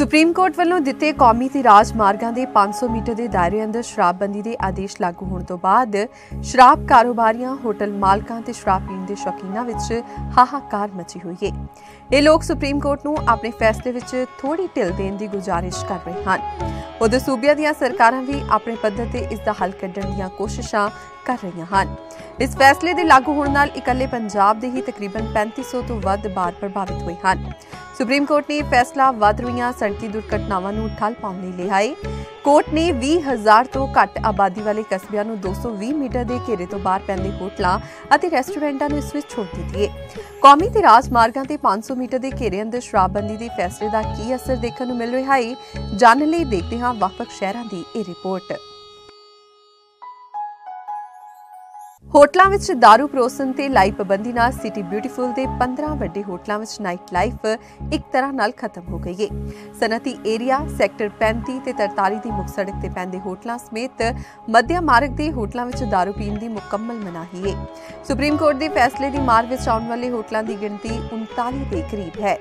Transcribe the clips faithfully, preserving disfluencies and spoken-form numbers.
Supreme court वालों दिते कौमी ते राज मार्गां दे पांच सौ मीटर के दायरे अंदर शराबबंदी के आदेश लागू होने तो बाद शराब कारोबारियां होटल मालकां ते शराब पीण के शौकीनां विच हाहाकार मची हुई है। ये लोग सुप्रीम कोर्ट नूं अपने फैसले विच थोड़ी ढिल देण दी गुजारिश कर रहे हैं। उधर सूबिया दियां सरकारां भी अपने पद्धर ते इसदा हल कढण दियां कोशिशां कर रही हैं। इस फैसले के लागू होने नाल इकल्ले पंजाब दे ही तकरीबन पैंती सौ तो वध बार प्रभावित हुए हैं। सुप्रीम कोर्ट ने फैसला वध रही सड़की दुर्घटनावां नूं ठल पाउण लई लिया है। कोर्ट ने बीस हज़ार तो घट आबादी वाले कस्बियां नूं दो सौ बीस मीटर के घेरे तो बाहर पैंदे होटलों और रेस्टोरेंटां नूं इस विच छोड़ दित्ती है। कौमी ते राजमार्गां ते पांच सौ मीटर के घेरे अंदर शराबबंदी के फैसले का की असर देखने को मिल रहा है, जानने लई देखते हैं वख-वख शहरां दी ये रिपोर्ट। होटलों में दारू परोसन से लाई पाबंदी नाल सिटी ब्यूटीफुल के पंद्रह वड्डे होटलों में नाइट लाइफ एक तरह नाल खत्म हो गई है। सनती एरिया सैक्टर पैंती ते तरताली की मुख्य सड़क से पैंदे होटलों समेत मध्यम मार्ग के होटलों में दारू पीण की मुकम्मल मनाही है। सुप्रीम कोर्ट के फैसले की मार में आने वाले होटलों की गिनती उनताली के करीब है।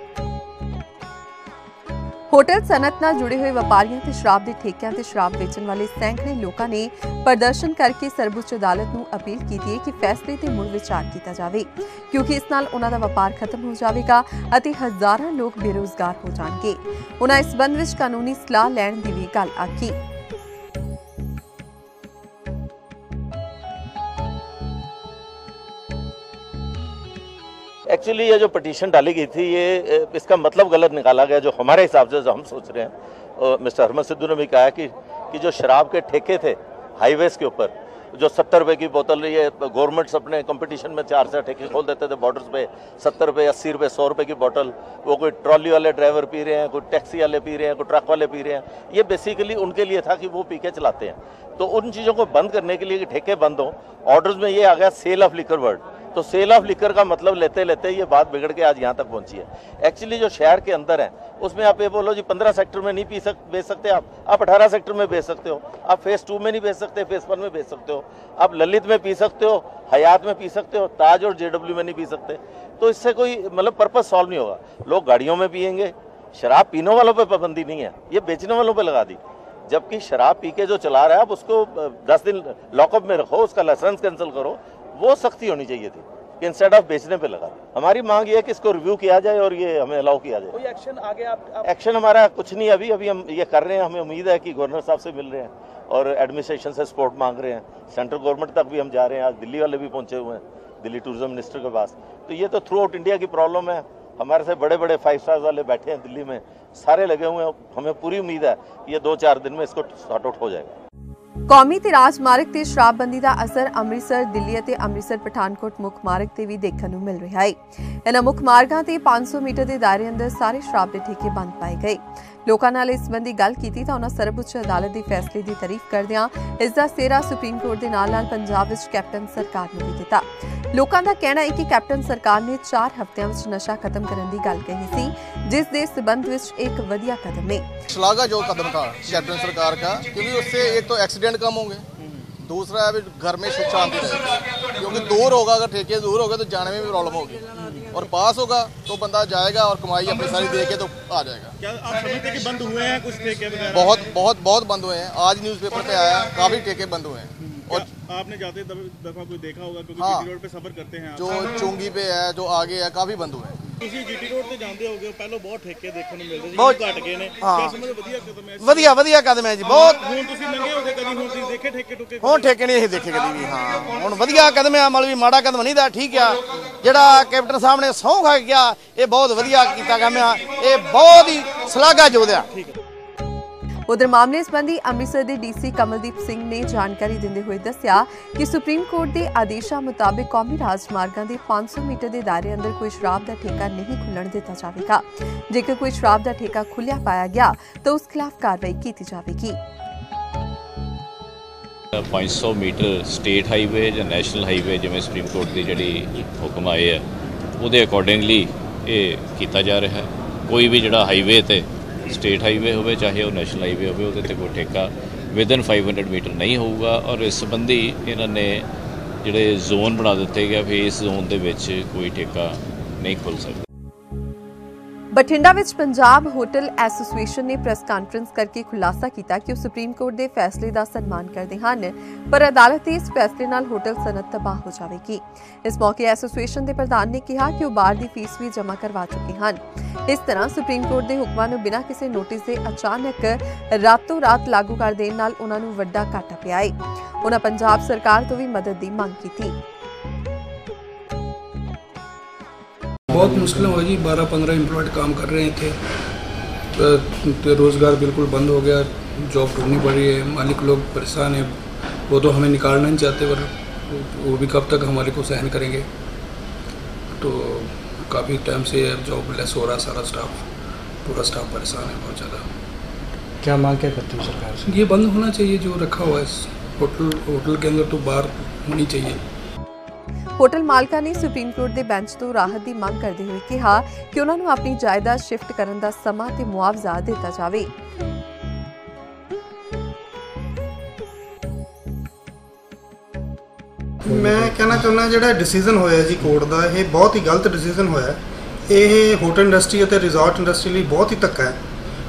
होटल सनत नाल जुड़े हुए व्यापारियों ते शराब के ठेकियां ते शराब बेचने वाले सैकड़े लोगों ने प्रदर्शन करके सर्वोच्च अदालत नूं अपील की है कि फैसले ते मुड़ विचार किया जाए, क्योंकि इस नाल उन्हां दा व्यापार खत्म हो जाएगा और हज़ारों लोग बेरोजगार हो जाएंगे। उन्हां इस संबंध विच कानूनी सलाह लैण की भी गल आखी। एक्चुअली ये जो पटिशन डाली गई थी ये इसका मतलब गलत निकाला गया जो हमारे हिसाब से जो हम सोच रहे हैं। और मिस्टर हरमन सिद्धू ने भी कहा कि कि जो शराब के ठेके थे हाईवेज के ऊपर जो सत्तर रुपये की बोतल, ये गवर्नमेंट्स अपने कंपटीशन में चार से ठेके खोल देते थे बॉर्डर्स पे, सत्तर रुपये अस्सी रुपये सौ रुपये की बोतल, वो कोई ट्रॉली वाले ड्राइवर पी रहे हैं, कोई टैक्सी वाले पी रहे हैं, कोई ट्रक वाले पी रहे हैं। ये बेसिकली उनके लिए था कि वो पी के चलाते हैं। तो उन चीज़ों को बंद करने के लिए कि ठेके बंद हों, ऑर्डर्स में ये आ गया सेल ऑफ लिकर वर्ड। तो सेल ऑफ लिकर का मतलब लेते लेते ये बात बिगड़ के आज यहाँ तक पहुँची है। एक्चुअली जो शहर के अंदर है उसमें आप ये बोलो जी पंद्रह सेक्टर में नहीं पी सक बेच सकते आप, आप अठारह सेक्टर में बेच सकते हो, आप फेज़ टू में नहीं बेच सकते, फेज़ वन में बेच सकते हो, आप ललित में पी सकते हो, हयात में पी सकते हो, ताज और जेडब्ल्यू में नहीं पी सकते। तो इससे कोई मतलब पर्पज़ सॉल्व नहीं होगा। लोग गाड़ियों में पियेंगे। शराब पीने वालों पर पाबंदी नहीं है, ये बेचने वालों पर लगा दी। जबकि शराब पी के जो चला रहा है आप उसको दस दिन लॉकअप में रखो, उसका लाइसेंस कैंसिल करो, वो सख्ती होनी चाहिए थी कि इंस्टेड ऑफ बेचने पे लगा। हमारी मांग ये है कि इसको रिव्यू किया जाए और ये हमें अलाउ किया जाए। कोई एक्शन आगे आप, आप... एक्शन हमारा कुछ नहीं, अभी अभी हम ये कर रहे हैं। हमें उम्मीद है कि गवर्नर साहब से मिल रहे हैं और एडमिनिस्ट्रेशन से सपोर्ट मांग रहे हैं। सेंट्रल गवर्नमेंट तक भी हम जा रहे हैं, आज दिल्ली वाले भी पहुँचे हुए हैं, दिल्ली टूरिज्म मिनिस्टर के पास। तो ये तो थ्रू आउट इंडिया की प्रॉब्लम है। हमारे से बड़े बड़े फाइव स्टार्स वाले बैठे हैं दिल्ली में, सारे लगे हुए हैं। हमें पूरी उम्मीद है ये दो चार दिन में इसको सॉर्ट आउट हो जाएगा। कौमी ते राजमार्ग ते शराबबंदी का असर अमृतसर दिल्ली ते अमृतसर पठानकोट मुख्य मार्ग ते भी देखने को मिल रहा है। इन्हां मुख्य मार्गां ते पांच सौ मीटर के दायरे अंदर सारे शराब के ठेके बंद पाए गए। लोगों ने इस संबंधी गल की तो उन्होंने सर्वोच्च अदालत के फैसले की तारीफ करदियां इसका सेहरा सुप्रीम कोर्ट के नाल नाल पंजाब विच कैप्टन सरकार ने भी दिता। लोगों का कहना है कि कैप्टन सरकार ने चार हफ्तों में नशा खत्म करने की गल कही सी, जिस दे संबंध विच एक वधिया कदम है। श्लाघायोग कदम था कैप्टन सरकार का, क्योंकि उससे एक तो एक्सीडेंट कम होंगे, दूसरा है घर में शिक्षा आती रहेगी, क्योंकि दूर होगा। अगर ठेके दूर होगा तो जाने में भी प्रॉब्लम होगी, और पास होगा तो बंदा जाएगा और कमाई अपनी सारी दे के तो आ जाएगा। क्या आप समझते कि बंद हुए हैं कुछ ठेके? बहुत बहुत बहुत बंद हुए हैं। आज न्यूज़पेपर पे आया काफ़ी ठेके बंद हुए हैं। और आपने जाते दफा कोई देखा होगा? क्योंकि जीटी रोड पे सफर करते हैं, जो चुंगी पे है, जो आगे है, काफ़ी बंद हुए हैं। ਤੁਸੀਂ ਜੀਟੀ ਰੋਡ ਤੇ ਜਾਂਦੇ ਹੋਗੇ, ਪਹਿਲਾਂ ਬਹੁਤ ਠੇਕੇ ਦੇਖਣ ਨੂੰ ਮਿਲਦੇ ਸੀ, ਬਹੁਤ ਘਟ ਗਏ ਨੇ। ਕਿਸ ਸਮੇਂ ਵਧੀਆ ਕਦਮ ਹੈ, ਵਧੀਆ ਵਧੀਆ ਕਦਮ ਹੈ ਜੀ। ਬਹੁਤ ਹੁਣ ਤੁਸੀਂ ਲੰਘੇ ਹੋਗੇ ਕਦੀ? ਹੁਣ ਤੁਸੀਂ ਦੇਖੇ ਠੇਕੇ ਟੁਕੇ? ਹੁਣ ਠੇਕੇ ਨਹੀਂ ਅਸੀਂ ਦੇਖੇ ਕਦੀ ਵੀ। ਹਾਂ ਹੁਣ ਵਧੀਆ ਕਦਮ ਹੈ, ਮਤਲਬ ਵੀ ਮਾੜਾ ਕਦਮ ਨਹੀਂ ਦਾ। ਠੀਕ ਆ ਜਿਹੜਾ ਕੈਪਟਨ ਸਾਹਿਬ ਨੇ ਸਹੁੰ ਖਾ ਗਿਆ, ਇਹ ਬਹੁਤ ਵਧੀਆ ਕੀਤਾ ਕੰਮ ਆ, ਇਹ ਬਹੁਤ ਹੀ ਸਲਾਘਾਯੋਗ ਆ। ਠੀਕ ਹੈ। उधर मामले संबंधी अमृतसर के डीसी कमलदीप सिंह ने जानकारी देते हुए दस्या कि सुप्रीम कोर्ट के आदेशों मुताबिक कौमी राजमार्गों के पांच सौ मीटर के दायरे अंदर कोई शराब का ठेका नहीं खुलण दिता जाएगा। जेकर कोई शराब का ठेका खुलिया पाया गया तो उस खिलाफ कार्रवाई की जाएगी। पांच सौ मीटर स्टेट हाईवे या नैशनल हाईवे जिवें सुप्रीम कोर्ट की जिहड़ी हुक्म आए है उहदे अकॉर्डिंगली इह कीता जा रहा है। कोई भी जिहड़ा हाईवे ते स्टेट हाईवे हो चाहे वो नैशनल हाईवे हो, कोई ठेका विदन फाइव हंड्रेड मीटर नहीं होगा। और इस संबंधी इन्होंने जोड़े जोन बना दिते गए, फिर इस जोन के कोई ठेका नहीं खुल सकता। ਬਠਿੰਡਾ ਵਿੱਚ पंजाब होटल एसोसीएशन ने प्रेस कॉन्फ्रेंस करके खुलासा किया कि सुप्रीम कोर्ट के फैसले का सम्मान करते हैं पर अदालत के इस फैसले नाल होटल सनत तबाह हो जाएगी। इस मौके एसोसीएशन के प्रधान ने कहा कि वह बार की फीस भी जमा करवा चुके हैं। इस तरह सुप्रीम कोर्ट के हुक्मां नूं बिना किसी नोटिस के अचानक रातों रात लागू कर देने नाल उन्हां नूं वड्डा घाटा पिया है। उन्हां पंजाब सरकार तो भी मदद की मांग की। बहुत मुश्किल हो जी, बारह पंद्रह एम्प्लॉयड काम कर रहे थे तो, तो रोज़गार बिल्कुल बंद हो गया। जॉब ढूंढनी पड़ रही है, मालिक लोग परेशान हैं। वो तो हमें निकालना नहीं चाहते पर वो भी कब तक हमारे को सहन करेंगे। तो काफ़ी टाइम से जॉब लेस हो रहा, सारा स्टाफ पूरा स्टाफ परेशान है बहुत ज़्यादा। क्या मांग क्या करते हैं सरकार से? ये बंद होना चाहिए जो रखा हुआ है होटल होटल के अंदर, तो बार होनी चाहिए। होटल मालिका ने सुप्रीम कोर्ट के बेंच तो राहत की मांग करते हुए कहा कि उन्होंने अपनी जायदाद शिफ्ट करने का समा ते मुआवजा दिता जाए। मैं कहना चाहना जिहड़ा डिसीजन होया जी कोर्ट का, यह बहुत ही गलत डिसीजन होया। यह होटल इंडस्ट्री और रिजॉर्ट इंडस्ट्री लिए बहुत ही धक्का है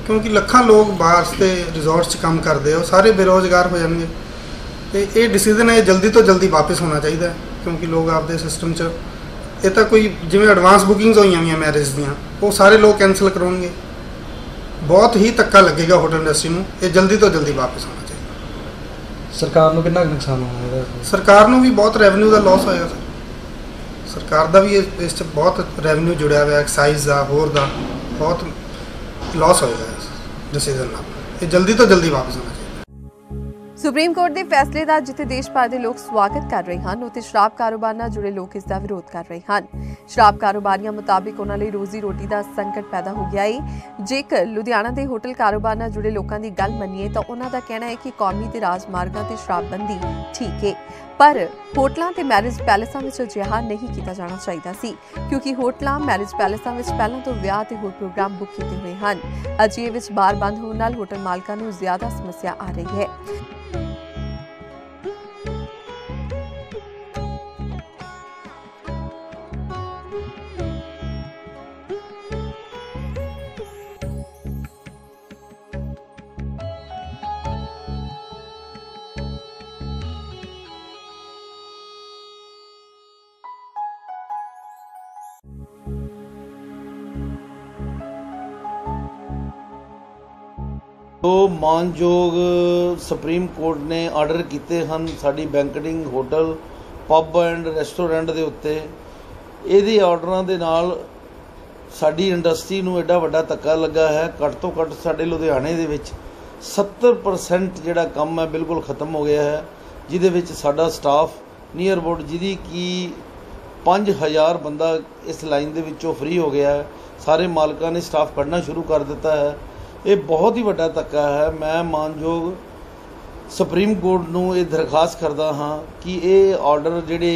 क्योंकि लखा लोग बार्स ते रिजॉर्ट्स काम करते हो, सारे बेरोजगार हो जाएंगे। तो ये डिसीजन है जल्दी तो जल्दी वापस होना चाहिए क्योंकि लोग आपके सिस्टम च ये तो कोई जिमें एडवांस बुकिंग्स हुई हुई मैरिज दियाँ वो सारे लोग कैंसल करवाएंगे। बहुत ही धक्का लगेगा होटल इंडस्ट्री में, ये जल्दी तो जल्दी वापस होना चाहिए। सरकार को कितना नुकसान होगा? सरकार को भी बहुत रेवन्यू का लॉस होएगा सर, सरकार का भी इस बहुत रेवन्यू जुड़िया हुआ, एक्साइज का होर का बहुत लॉस होएगा इस डिसीजन नाल। ये जल्दी तो जल्दी वापस होना चाहिए। सुप्रीम कोर्ट के फैसले का जिथे देश भर के लोग स्वागत कर रहे हैं उत्थे शराब कारोबार नाल जुड़े लोग इसका विरोध कर रहे हैं। शराब कारोबारियों मुताबिक उन्हां लई रोजी रोटी का संकट पैदा हो गया है। जेकर लुधियाना के होटल कारोबार नाल जुड़े लोगों की गल मनीए तो उन्हां दा कहना है कि कौमी ते राजमार्गां ते शराबबंदी ठीक है पर होटलों के मैरिज पैलेसों में अजिहा नहीं किया जाना चाहिए सी क्योंकि होटलों मैरिज पैलेसों में पहलों तो विआह ते होर प्रोग्राम बुक किए हुए हैं। अजिहे विच बार बंद होने नाल होटल मालिकां नूं ज्यादा समस्या आ रही है। तो मानयोग सुप्रीम कोर्ट ने आर्डर किए हैं साड़ी banqueting hotel pub and restaurant के उत्ते। ये आर्डर के नाल साड़ी इंडस्ट्री में एडा वड्डा धक्का लगा है। घट तो घट साडे लुधियाने दे विच सत्तर परसेंट जिहड़ा काम है बिल्कुल खत्म हो गया है, जिहदे विच साडा स्टाफ नियर अबाउट जिहदी की पाँच हज़ार बंदा इस लाइन दे विचों फ्री हो गया है। सारे मालिकां ने स्टाफ कढ़ना शुरू कर दिता है। ये बहुत ही वड्डा धक्का है। मैं मानयोग सुप्रीम कोर्ट नूं ये दरखास्त करदा हाँ कि ये आर्डर जिहड़े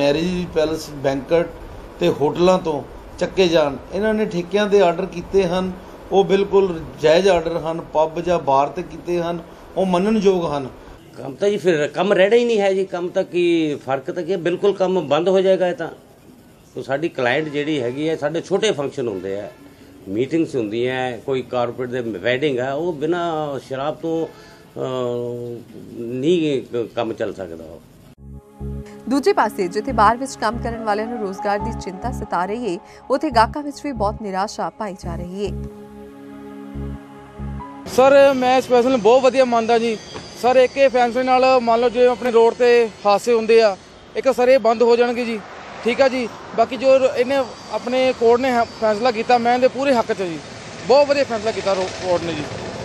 मैरिज पैलेस बैंकट ते होटलों तो चक्के जाण। इन्हां ने ठेकिआं दे आर्डर कीते हन, वो बिल्कुल जायज़ आर्डर हन, पब जां बार ते कीते हन, वो मनणयोग हन। कम तो जी फिर कम रहना ही नहीं है जी, कम तक की फर्क तक बिल्कुल कम बंद हो जाएगा। तो तो साडी क्लाइंट जिहड़ी हैगी है, साडे छोटे फंक्शन हुंदे आ, मीटिंग्स होंदी हैं, कोई कारपोरेट दे वैडिंग है, वो बिना शराब तो नहीं काम चल सकदा। दूजे पासे जिथे बाहर विच काम करन वाले नूं रोजगार दी चिंता सता रही है, उथे गाहकां विच भी बहुत निराशा पाई जा रही है। सर मैं इस फैसले नूं बहुत वधिया मानदा जी। सर एक ये फैसले नाल मान लो जे अपने रोड ते हादसे हुंदे आ, एक सर ये बंद हो जाणगे जी, ठीक है जी। बाकी जो इन्हें अपने कोर्ट ने फैसला किया, मैं इनके पूरे हक च जी, बहुत वधिया फैसला किया कोर्ट ने जी।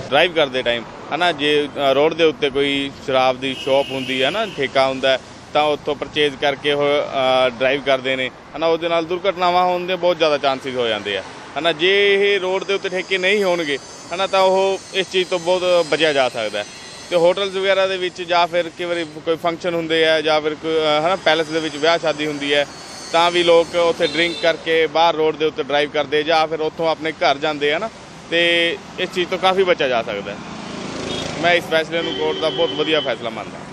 ड्राइव करते टाइम है ना, जे रोड के उत्ते कोई शराब की शॉप होंगी है ना, ठेका होंगे तो उतों परचेज करके वो ड्राइव करते हैं है ना, उसदे नाल दुर्घटनावां होने के बहुत ज़्यादा चांसिस हो जाते हैं है ना। जे ये रोड के उत्ते ठेके नहीं होणगे है ना, तो वह इस चीज़ तो बहुत बचा जा सकता है। तो होटल्स वगैरह के विच जां फिर कई बार कोई फंक्शन होंदे आ जां फिर है ना पैलेस दे विच विआह शादी हुंदी है ਤਾਂ ਵੀ ਲੋਕ ਉੱਥੇ ਡਰਿੰਕ ਕਰਕੇ ਬਾਹਰ ਰੋਡ ਦੇ ਉੱਤੇ ਡਰਾਈਵ ਕਰਦੇ ਜਾਂ ਫਿਰ ਉੱਥੋਂ ਆਪਣੇ ਘਰ ਜਾਂਦੇ ਆ ਨਾ, ਤੇ ਇਸ ਚੀਜ਼ ਤੋਂ ਕਾਫੀ ਬਚਿਆ ਜਾ ਸਕਦਾ ਹੈ। ਮੈਂ ਇਸ ਫੈਸਲੇ ਨੂੰ ਕੋਰਟ ਦਾ ਬਹੁਤ ਵਧੀਆ ਫੈਸਲਾ ਮੰਨਦਾ।